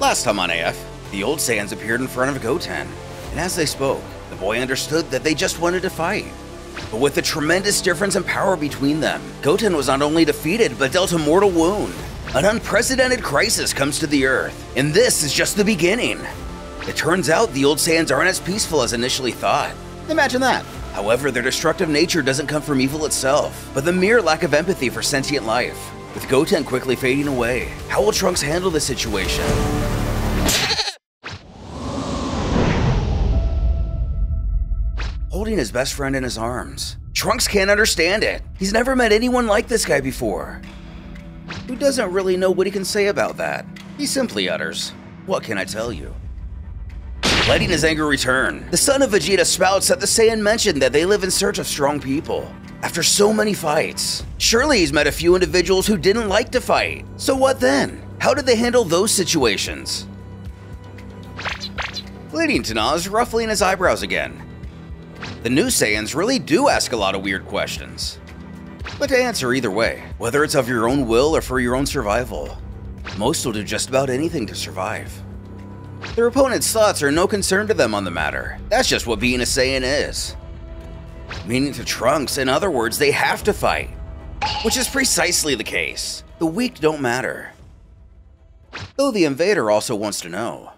Last time on AF, the old Saiyans appeared in front of Goten, and as they spoke, the boy understood that they just wanted to fight. But with the tremendous difference in power between them, Goten was not only defeated but dealt a mortal wound. An unprecedented crisis comes to the Earth, and this is just the beginning. It turns out the old Saiyans aren't as peaceful as initially thought. Imagine that. However, their destructive nature doesn't come from evil itself, but the mere lack of empathy for sentient life. With Goten quickly fading away, how will Trunks handle the situation? Holding his best friend in his arms, Trunks can't understand it. He's never met anyone like this guy before. Who doesn't really know what he can say about that? He simply utters, "What can I tell you?" Letting his anger return, the son of Vegeta spouts that the Saiyan mentioned that they live in search of strong people. After so many fights, surely he's met a few individuals who didn't like to fight. So what then? How did they handle those situations? Leading to Nas ruffling his eyebrows again. The new Saiyans really do ask a lot of weird questions. But to answer either way, whether it's of your own will or for your own survival, most will do just about anything to survive. Their opponent's thoughts are no concern to them on the matter. That's just what being a Saiyan is. Meaning to Trunks, in other words, they have to fight. Which is precisely the case. The weak don't matter. Though the invader also wants to know.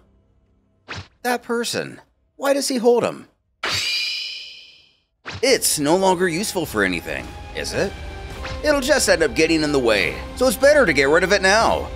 That person, why does he hold him? It's no longer useful for anything, is it? It'll just end up getting in the way, so it's better to get rid of it now.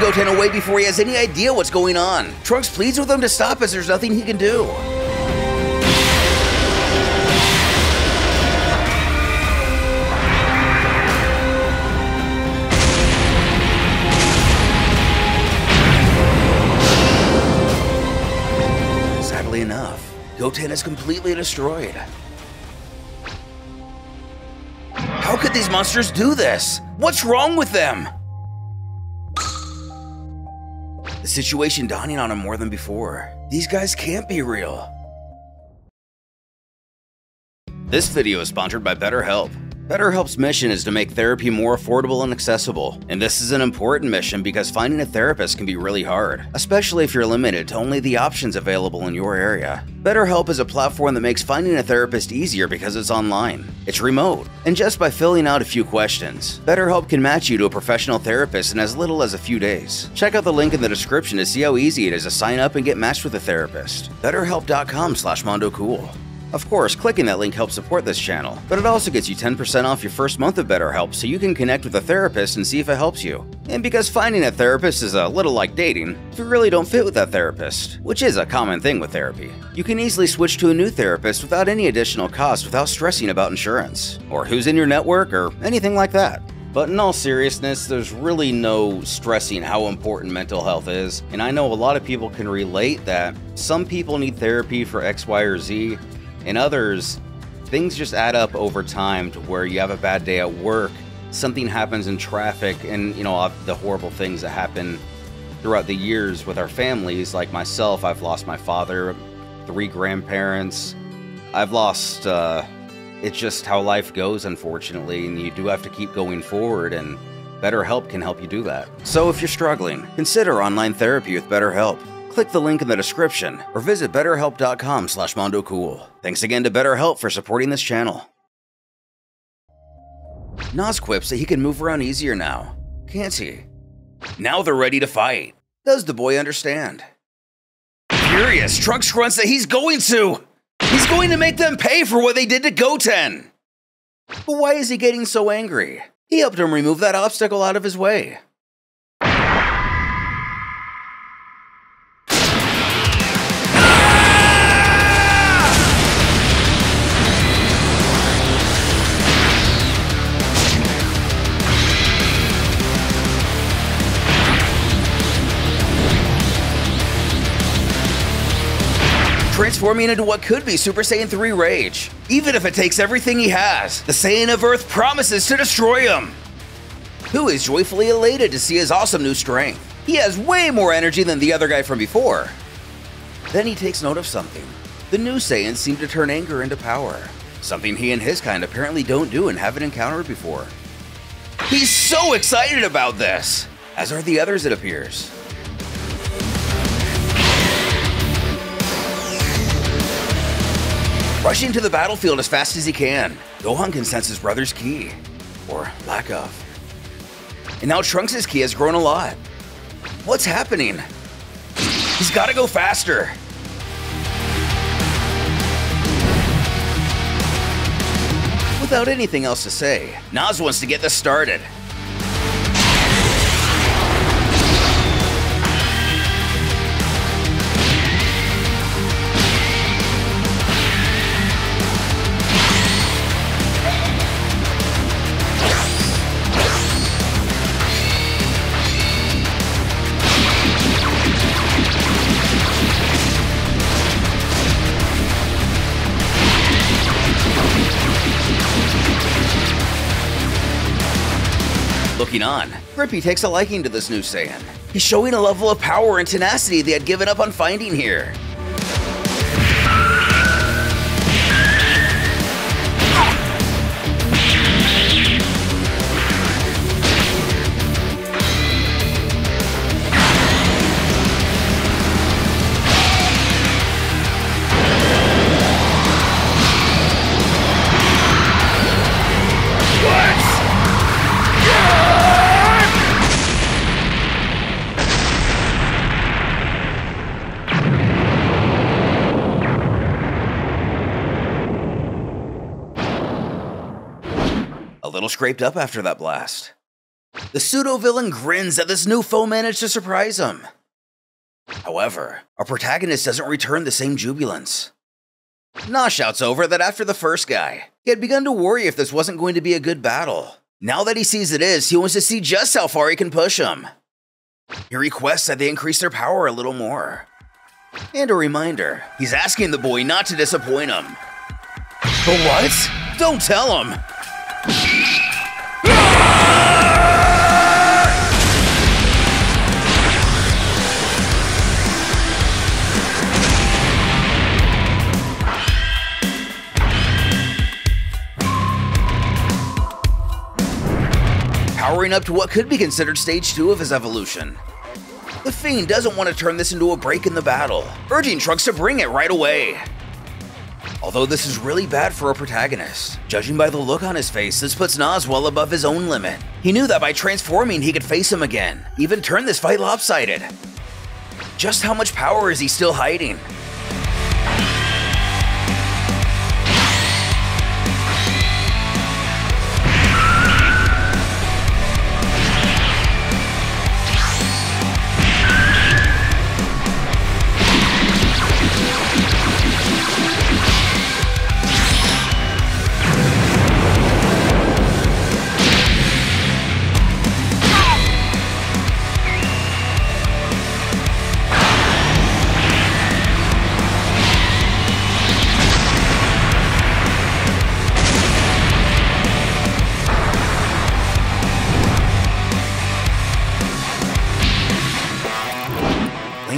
Goten away before he has any idea what's going on. Trunks pleads with him to stop as there's nothing he can do. Sadly enough, Goten is completely destroyed. How could these monsters do this? What's wrong with them? The situation dawning on him more than before. These guys can't be real. This video is sponsored by BetterHelp. BetterHelp's mission is to make therapy more affordable and accessible. And this is an important mission because finding a therapist can be really hard, especially if you're limited to only the options available in your area. BetterHelp is a platform that makes finding a therapist easier because it's online, it's remote, and just by filling out a few questions, BetterHelp can match you to a professional therapist in as little as a few days. Check out the link in the description to see how easy it is to sign up and get matched with a therapist. BetterHelp.com/MondoCool. Of course, clicking that link helps support this channel, but it also gets you 10% off your first month of BetterHelp so you can connect with a therapist and see if it helps you. And because finding a therapist is a little like dating, if you really don't fit with that therapist, which is a common thing with therapy, you can easily switch to a new therapist without any additional cost without stressing about insurance, or who's in your network, or anything like that. But in all seriousness, there's really no stressing how important mental health is, and I know a lot of people can relate that some people need therapy for X, Y, or Z, and others, things just add up over time to where you have a bad day at work, something happens in traffic, and you know, the horrible things that happen throughout the years with our families. Like myself, I've lost my father, 3 grandparents. I've lost, it's just how life goes, unfortunately, and you do have to keep going forward, and BetterHelp can help you do that. So if you're struggling, consider online therapy with BetterHelp. Click the link in the description or visit BetterHelp.com/MondoCool. Thanks again to BetterHelp for supporting this channel. Nas quips that he can move around easier now, can't he? Now they're ready to fight. Does the boy understand? Furious, Trunks grunts that he's going to make them pay for what they did to Goten. But why is he getting so angry? He helped him remove that obstacle out of his way. Transforming into what could be Super Saiyan 3 Rage. Even if it takes everything he has, the Saiyan of Earth promises to destroy him. who is joyfully elated to see his awesome new strength. He has way more energy than the other guy from before. Then he takes note of something. The new Saiyans seem to turn anger into power, something he and his kind apparently don't do and haven't encountered before. He's so excited about this, as are the others, it appears. Rushing to the battlefield as fast as he can, Gohan can sense his brother's ki, or lack of. And now Trunks' ki has grown a lot. What's happening? He's gotta go faster. Without anything else to say, Nas wants to get this started. Looking on, Grippy takes a liking to this new Saiyan. He's showing a level of power and tenacity they had given up on finding here. Little scraped up after that blast. The pseudo-villain grins that this new foe managed to surprise him. However, our protagonist doesn't return the same jubilance. Nas shouts over that after the first guy, he had begun to worry if this wasn't going to be a good battle. Now that he sees it is, he wants to see just how far he can push him. He requests that they increase their power a little more. And a reminder, he's asking the boy not to disappoint him. But what? Don't tell him! Powering up to what could be considered stage 2 of his evolution. The Fiend doesn't want to turn this into a break in the battle, urging Trunks to bring it right away. Although this is really bad for our protagonist. Judging by the look on his face, this puts Nas well above his own limit. He knew that by transforming, he could face him again, even turn this fight lopsided. Just how much power is he still hiding?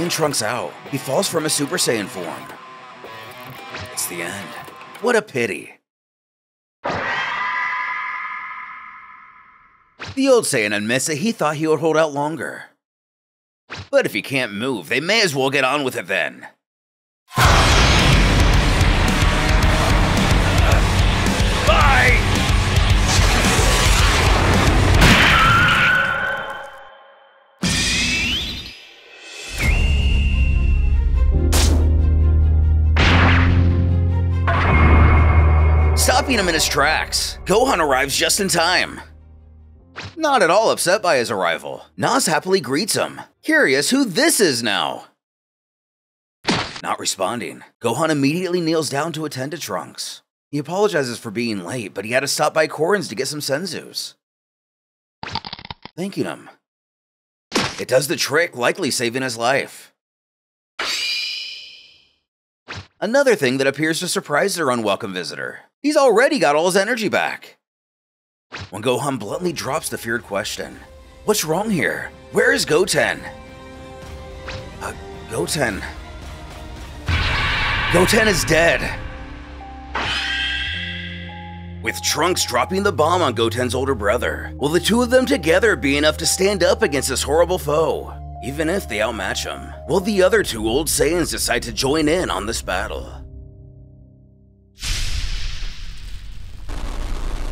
Trunks out. He falls from a Super Saiyan form. It's the end. What a pity. The old Saiyan admits that he thought he would hold out longer. But if he can't move, they may as well get on with it then. Bye! Stopping him in his tracks, Gohan arrives just in time. Not at all upset by his arrival, Nas happily greets him, curious who this is now. Not responding, Gohan immediately kneels down to attend to Trunks. He apologizes for being late, but he had to stop by Korin's to get some senzus. Thanking him. It does the trick, likely saving his life. Another thing that appears to surprise their unwelcome visitor. He's already got all his energy back. when Gohan bluntly drops the feared question. What's wrong here? Where is Goten? Goten... Goten is dead! With Trunks dropping the bomb on Goten's older brother, will the two of them together be enough to stand up against this horrible foe? Even if they outmatch him, will the other two old Saiyans decide to join in on this battle?